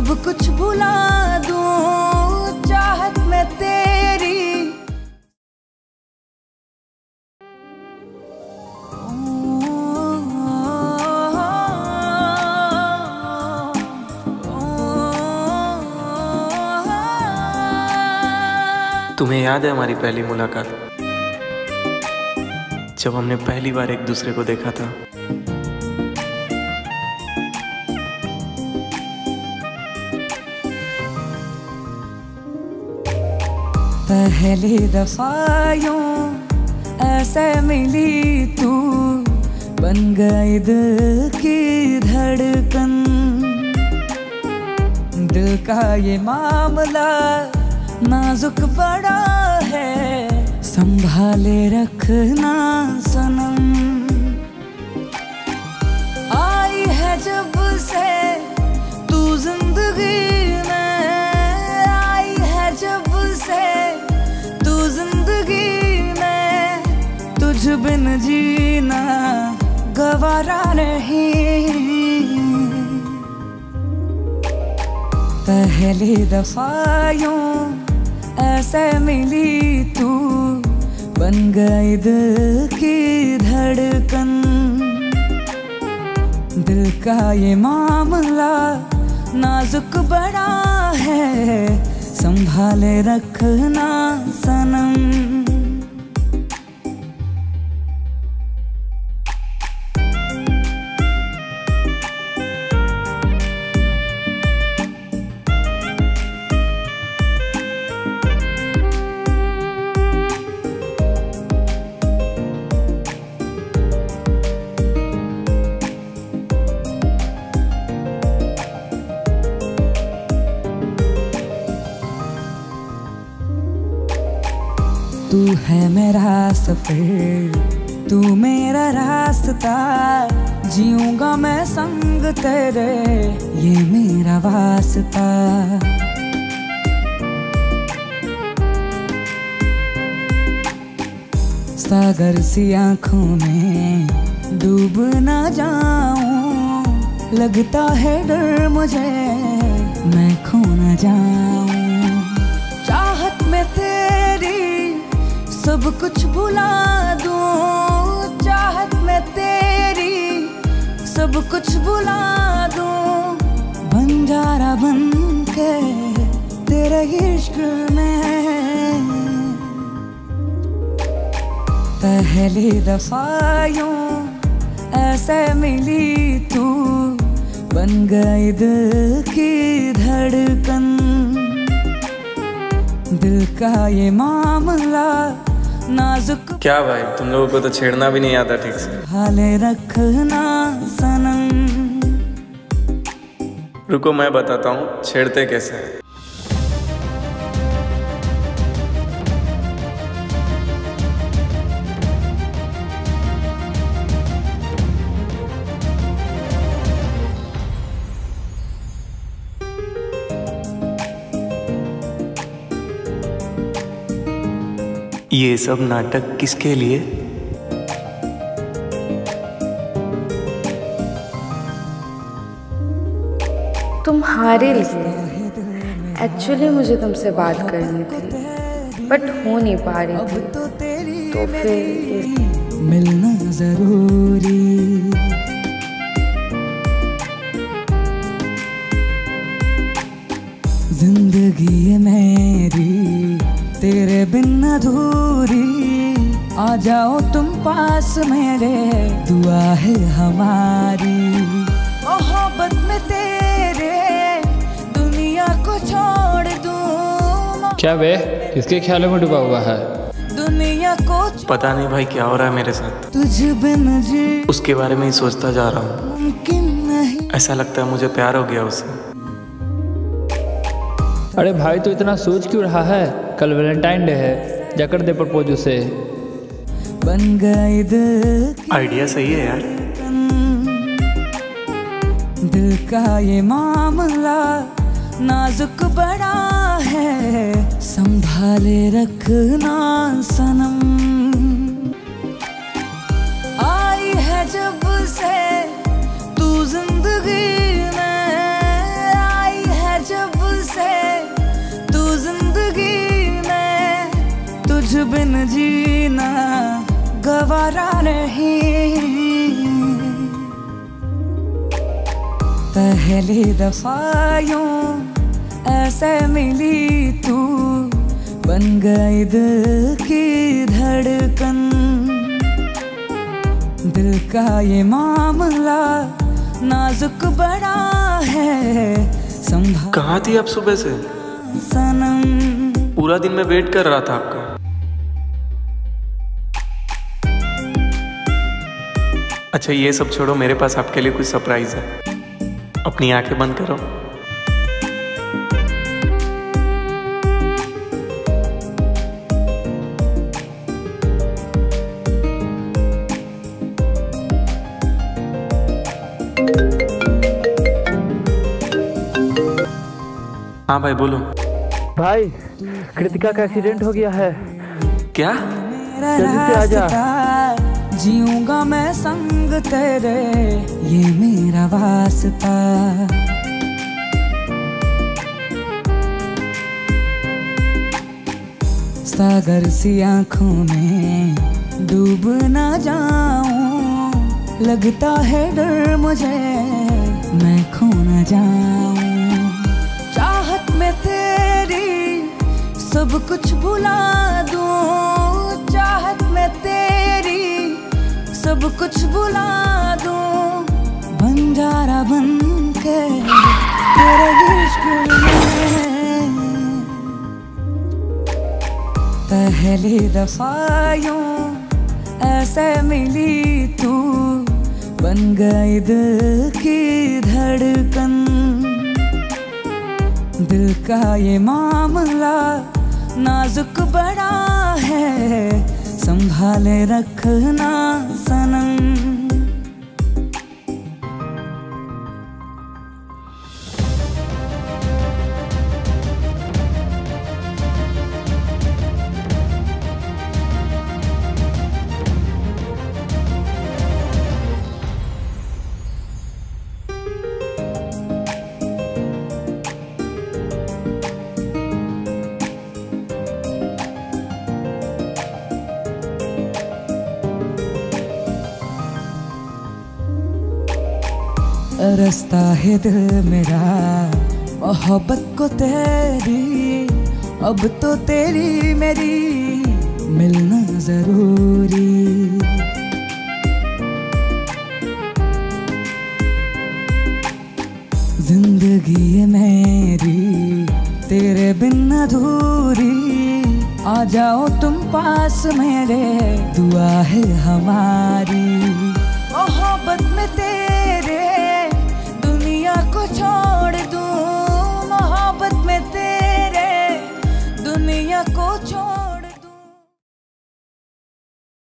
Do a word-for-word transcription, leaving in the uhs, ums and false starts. सब कुछ भुला दूं चाहत में तेरी। तुम्हें याद है हमारी पहली मुलाकात, जब हमने पहली बार एक दूसरे को देखा था। पहली दफा यूं ऐसे मिली तू, बन गई दिल की धड़कन। दिल का ये मामला नाजुक बड़ा है, संभाले रखना सनम। आई है जब से तू जिंदगी में, आई है जब से तू जिंदगी में, तुझ बिन जीना गवारा नहीं। पहली दफा यूं ऐसे मिली तू, बन गई दिल की धड़कन। दिल का ये मामला नाजुक बड़ा है, संभाले रखना सनम। तू है मेरा सफर, तू मेरा रास्ता, जीऊंगा मैं संग तेरे, ये मेरा वास्ता। सागर सी आंखों में डूब ना जाऊं, लगता है डर मुझे मैं खो ना जाऊं। चाहत में तेरी सब कुछ भुला दूं चाहत में तेरी, सब कुछ भुला दूं बंजारा बन के तेरे इश्क में। पहली दफा यूं ऐसे मिली तू, बन गई दिल की धड़कन। दिल का ये मामला नाजुक। क्या भाई, तुम लोगों को तो छेड़ना भी नहीं आता ठीक से। हाले रखना सनम। रुको मैं बताता हूँ छेड़ते कैसे हैं। ये सब नाटक किसके लिए? तुम्हारे लिए। एक्चुअली मुझे तुमसे बात करनी थी, बट हो नहीं पा रही थी, तो फिर मिलना जरूरी। जिंदगी मेरी तेरे बिन अधूरी, आ जाओ तुम पास मेरे, दुआ है हमारी। मोहब्बत में तेरे दुनिया को छोड़ दूं। क्या बे, किसके ख्यालों में डूबा हुआ है? दुनिया को पता नहीं भाई क्या हो रहा है मेरे साथ। तुझ बिन जी उसके बारे में ही सोचता जा रहा हूँ। मुमकिन नहीं, ऐसा लगता है मुझे प्यार हो गया उससे। अरे भाई तो इतना सोच क्यों रहा है? कल वैलेंटाइन डे है, जाकर दे प्रपोज उसे। बन गई दिल। आइडिया सही है यार। दिल का ये मामला नाजुक बड़ा है, संभाले रखना सनम। आई है जब से तू जिंदगी में, आई है बिन जीना गवारा नहीं। पहली दफा यूं ऐसे मिली तू, बन गई दिल की धड़कन। दिल का ये मामला नाजुक बड़ा है, संभाल। कहाँ थी आप सुबह से? सनम, पूरा दिन मैं वेट कर रहा था आपका। अच्छा ये सब छोड़ो, मेरे पास आपके लिए कुछ सरप्राइज है। अपनी आंखें बंद करो। हाँ भाई बोलो। भाई कृतिका का एक्सीडेंट हो गया है। क्या? जल्दी से आजा। जीऊंगा मैं संग तेरे, ये मेरा वास्ता। सागर सी आंखों में डूब ना जाऊं, लगता है डर मुझे मैं खो ना जाऊं। चाहत में तेरी सब कुछ भुला दूं, चाहत में तेरी सब कुछ भुला दूं। बंजारा बन के तेरे इश्क में पहली दफा यूं ऐसे मिली तू, बन गई दिल की धड़कन। दिल का ये मामला नाजुक बड़ा है, संभाले रखना सनम। रास्ता है दिल मेरा मोहब्बत को तेरी, अब तो तेरी मेरी मिलना जरूरी। जिंदगी है मेरी तेरे बिन अधूरी, आ जाओ तुम पास मेरे, दुआ है हमारी।